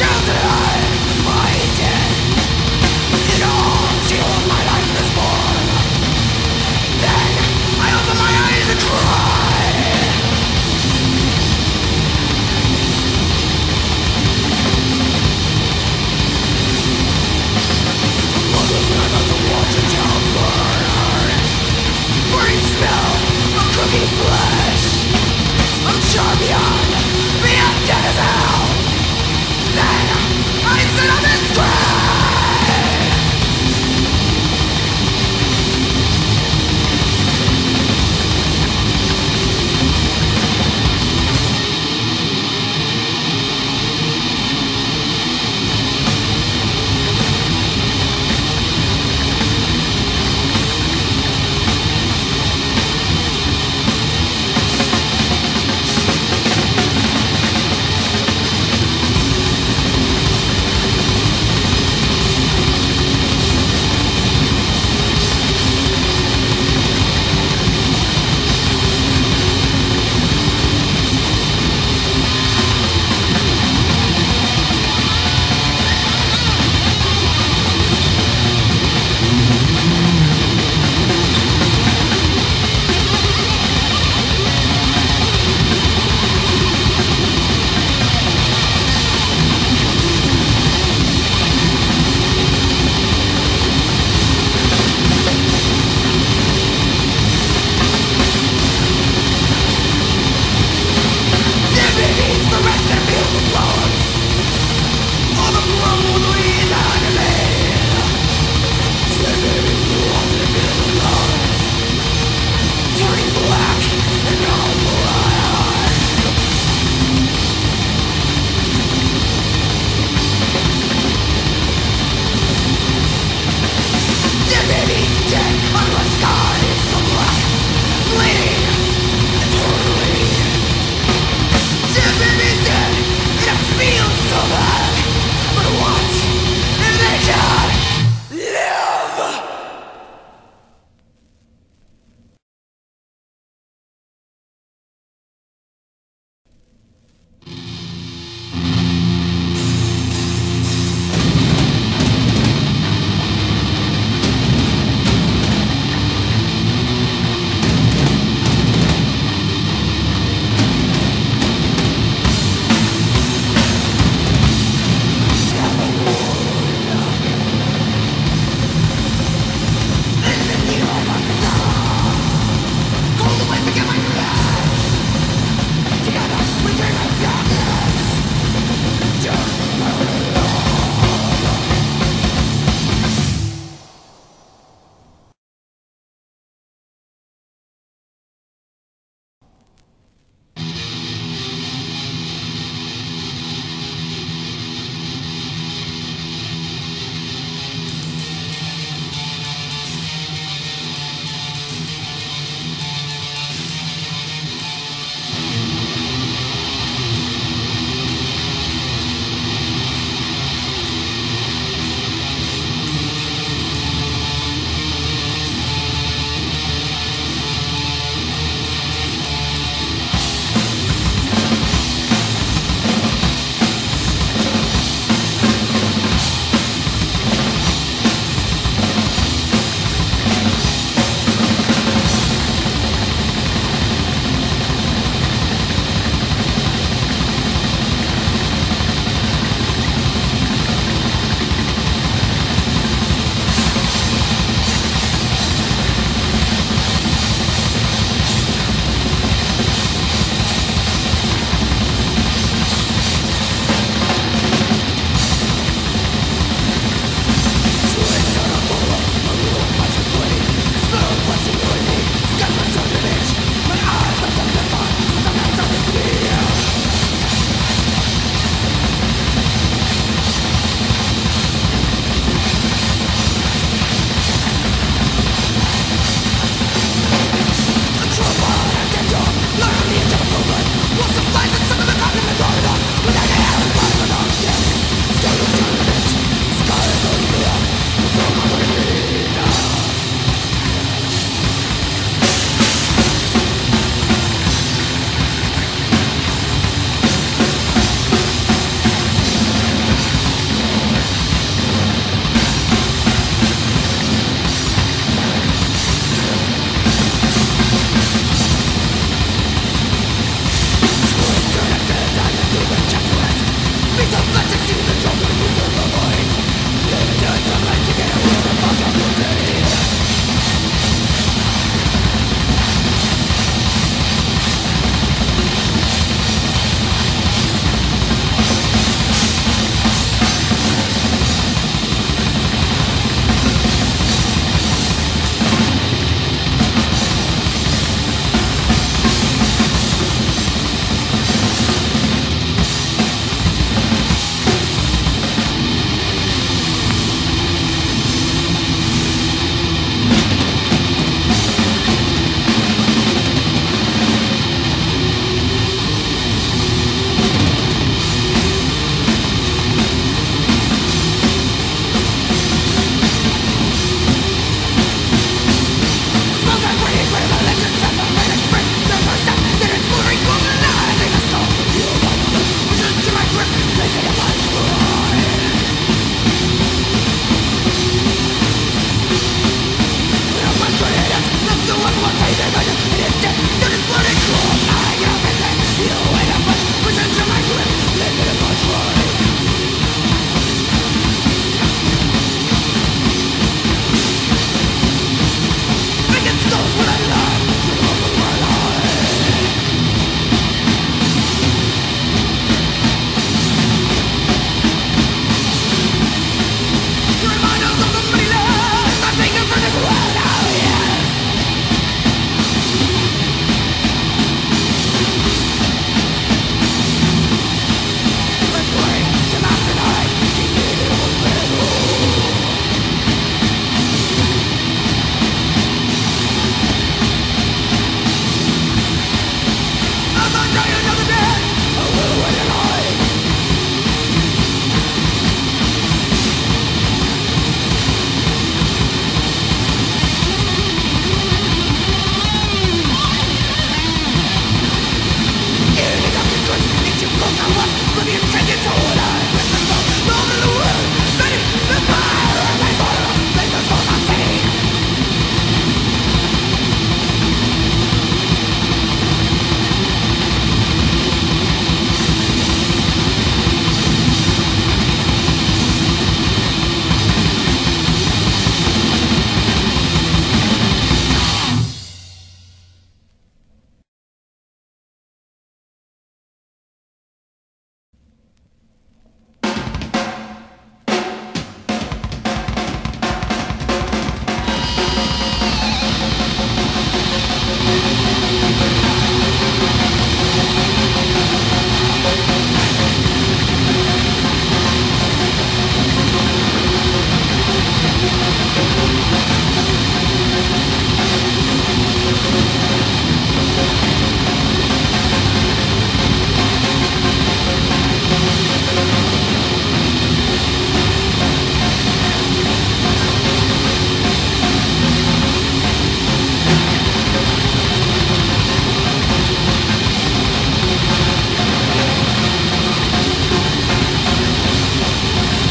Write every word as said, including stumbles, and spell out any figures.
Kill the